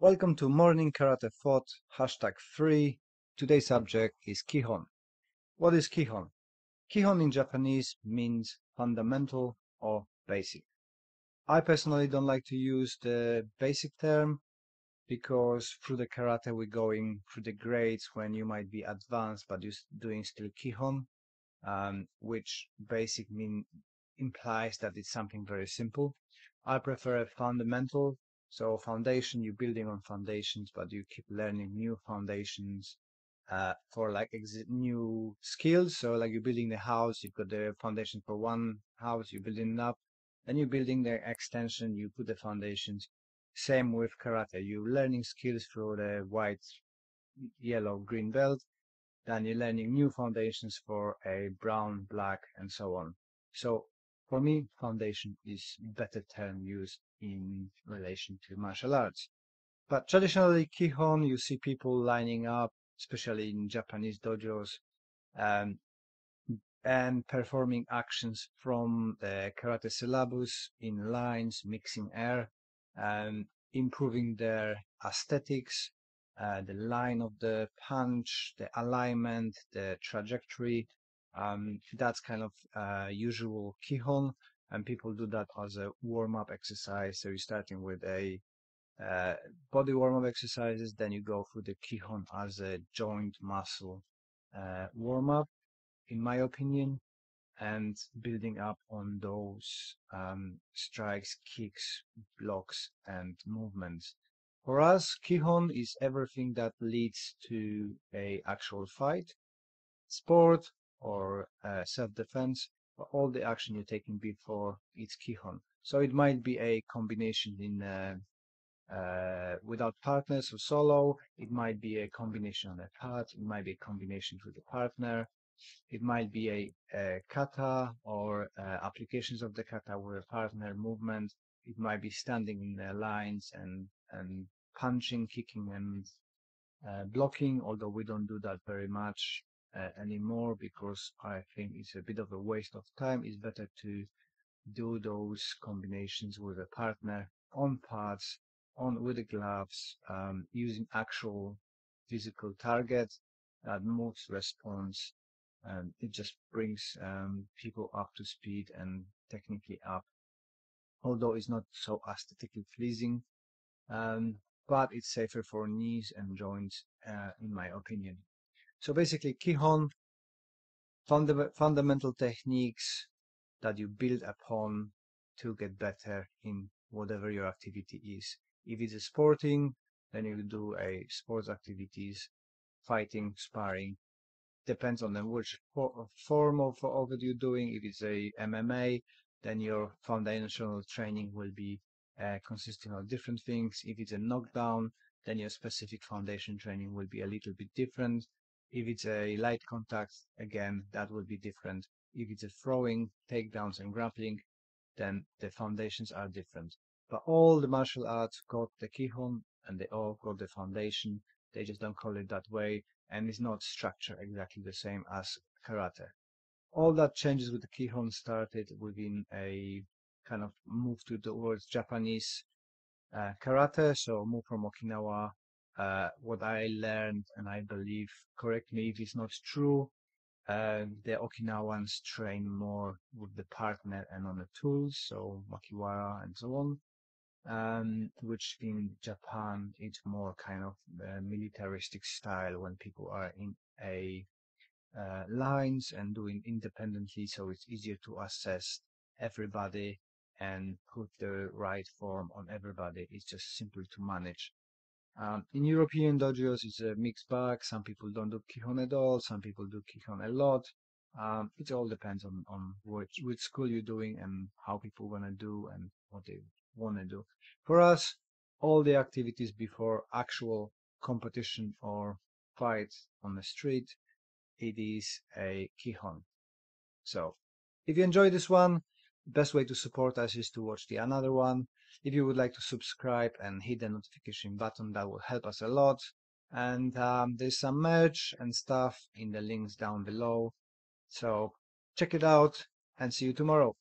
Welcome to Morning Karate Thought, #3. Today's subject is Kihon. What is Kihon? Kihon in Japanese means fundamental or basic. I personally don't like to use the basic term because through the karate we're going through the grades when you might be advanced but you're doing still Kihon, which basic implies that it's something very simple. I prefer a fundamental. So foundation, you're building on foundations, but you keep learning new foundations for like new skills. So like you're building the house, you've got the foundation for one house, you're building it up, then you're building the extension, you put the foundations. Same with karate, you're learning skills through the white, yellow, green belt, then you're learning new foundations for a brown, black, and so on. So for me, foundation is better term used in relation to martial arts. But traditionally, Kihon, you see people lining up, especially in Japanese dojos, and performing actions from the karate syllabus in lines, mixing air, improving their aesthetics, the line of the punch, the alignment, the trajectory. That's kind of usual Kihon, and people do that as a warm-up exercise. So you're starting with a body warm-up exercises, then you go through the Kihon as a joint muscle warm-up, in my opinion, and building up on those strikes, kicks, blocks, and movements. For us, Kihon is everything that leads to a actual fight, sport, or self-defense, or all the action you're taking before it's Kihon. So it might be a combination in without partners or solo, it might be a combination on a pad, it might be a combination with a partner, it might be a kata or applications of the kata with a partner movement, it might be standing in the lines and punching, kicking and blocking, although we don't do that very much anymore because I think it's a bit of a waste of time. It's better to do those combinations with a partner on pads, with the gloves, using actual physical target that moves, responds, and it just brings people up to speed and technically up. Although it's not so aesthetically pleasing, but it's safer for knees and joints, in my opinion. So basically, Kihon, fundamental techniques that you build upon to get better in whatever your activity is. If it's a sporting, then you do a sports activities, fighting, sparring. Depends on which form of what you're doing. If it's a MMA, then your foundational training will be consisting of different things. If it's a knockdown, then your specific foundation training will be a little bit different. If it's a light contact, again, that will be different. If it's a throwing, takedowns and grappling, then the foundations are different. But all the martial arts got the Kihon and they all got the foundation. They just don't call it that way. And it's not structured exactly the same as karate. All that changes with the Kihon started within a kind of move towards Japanese karate. So move from Okinawa. What I learned, and I believe, correct me if it's not true, the Okinawans train more with the partner and on the tools, so Makiwara and so on, which in Japan it's more kind of militaristic style when people are in a lines and doing independently, so it's easier to assess everybody and put the right form on everybody. It's just simple to manage. In European dojos, it's a mixed bag. Some people don't do Kihon at all. Some people do Kihon a lot. It all depends on which school you're doing and how people want to do and what they want to do. For us, all the activities before actual competition or fight on the street, it is a Kihon. So if you enjoy this one, best way to support us is to watch the another one. If you would like to subscribe and hit the notification button, that will help us a lot. And there's some merch and stuff in the links down below. So check it out and see you tomorrow.